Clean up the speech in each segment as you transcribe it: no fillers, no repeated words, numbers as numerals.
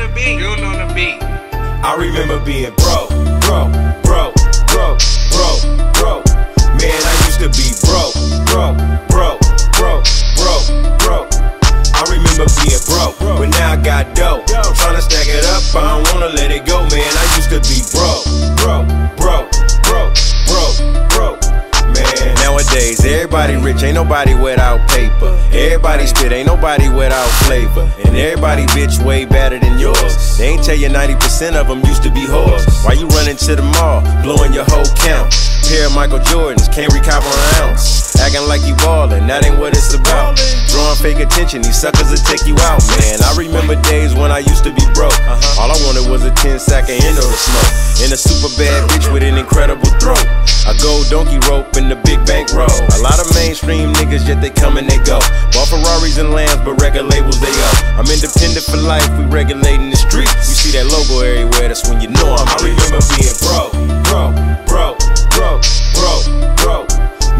the beat, you don't know the beat. I remember being broke. Man, I used to be broke. I remember being broke, but now I got dough. I'm tryna stack it up, I don't wanna let it go. Man, I used to be broke. Man, nowadays everybody rich, ain't nobody without paper. Everybody spit, ain't nobody without flavor. And everybody bitch way better than yours. They ain't tell you 90% of them used to be whores. Why you running to the mall, blowing your whole count? Pair of Michael Jordans, can't recover an ounce. Acting like you ballin', that ain't what it's about. Drawing fake attention, these suckers will take you out, man. I remember days when I used to be broke. All I wanted was a 10-sack of endo to smoke. And a super bad bitch with an incredible throat. I go donkey rope in the big bank roll. A lot of mainstream niggas, yet they come and they go. Bought Ferraris and Lambs, but record labels they owe. I'm independent for life, we regulating the streets. You see that logo everywhere, that's when you know I'm broke. I remember being broke.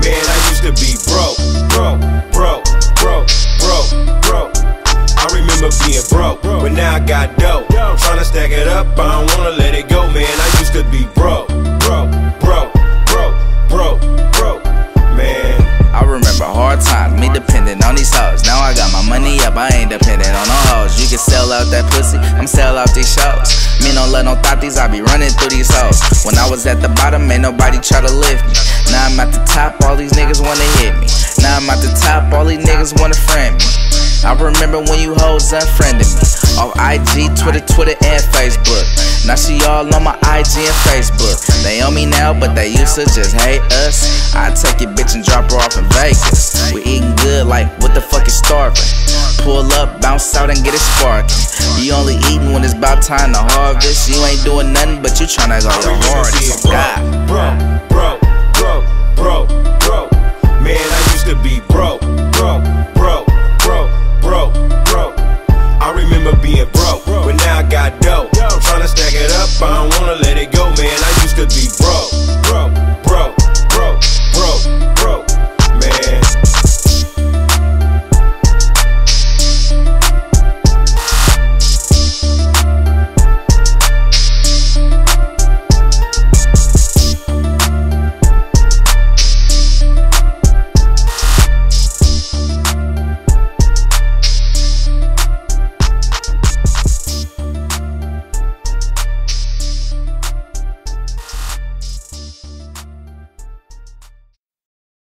Man, I used to be broke. I remember being broke, but now I got dough. I'm tryna stack it up, I don't wanna let it go. Man, I used to be broke. Man, I remember hard times, me dependent on these hoes. Now I got my money up, I ain't dependent on no hoes. You can sell out that pussy, I'm sell out these shows. Me don't love no thotties, I be running through these hoes. When I was at the bottom, ain't nobody try to lift me. Now I'm at the top, all these niggas wanna hit me. Now I'm at the top, all these niggas wanna friend me. I remember when you hoes unfriended me. Off IG, Twitter, and Facebook. Now she all on my IG and Facebook. They on me now, but they used to just hate us. I take your bitch and drop her off in Vegas. We eating good, like what the fuck is starving? Pull up, bounce out, and get it sparking. You only eating when it's about time to harvest. You ain't doing nothing, but you tryna go your hardest. God. Bro.